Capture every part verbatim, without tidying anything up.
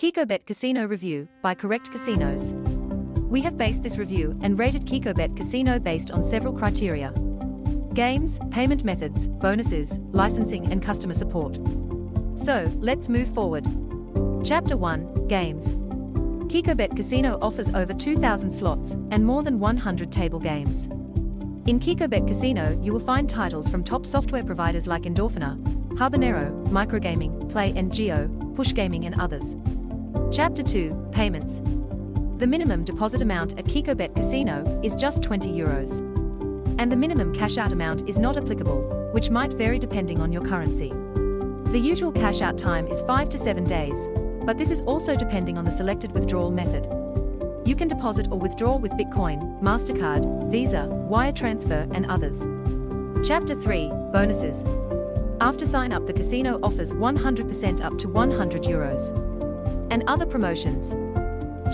KikoBet Casino Review by Correct Casinos. We have based this review and rated KikoBet Casino based on several criteria: games, payment methods, bonuses, licensing, and customer support. So, let's move forward. Chapter one, Games. KikoBet Casino offers over two thousand slots and more than one hundred table games. In KikoBet Casino, you will find titles from top software providers like Endorphina, Habanero, Microgaming, Play'nGO, Push Gaming, and others. Chapter two, Payments. The minimum deposit amount at KikoBet Casino is just twenty euros. And the minimum cash-out amount is not applicable, which might vary depending on your currency. The usual cash-out time is five to seven days, but this is also depending on the selected withdrawal method. You can deposit or withdraw with Bitcoin, MasterCard, Visa, wire transfer, and others. Chapter three, Bonuses. After sign-up, the casino offers one hundred percent up to one hundred euros. And other promotions.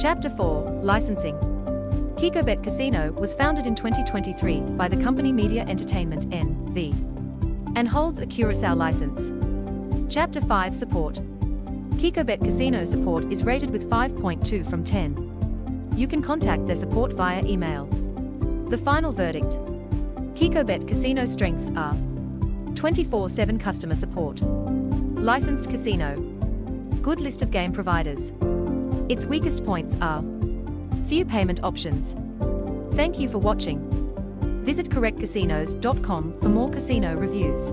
Chapter four, Licensing. KikoBet Casino was founded in twenty twenty-three by the company Media Entertainment N V and holds a Curacao license. Chapter five, Support. KikoBet Casino support is rated with five point two from ten. You can contact their support via email. The final verdict. KikoBet Casino strengths are twenty-four seven customer support, licensed casino, good list of game providers. Its weakest points are few payment options. Thank you for watching. Visit correct casinos dot com for more casino reviews.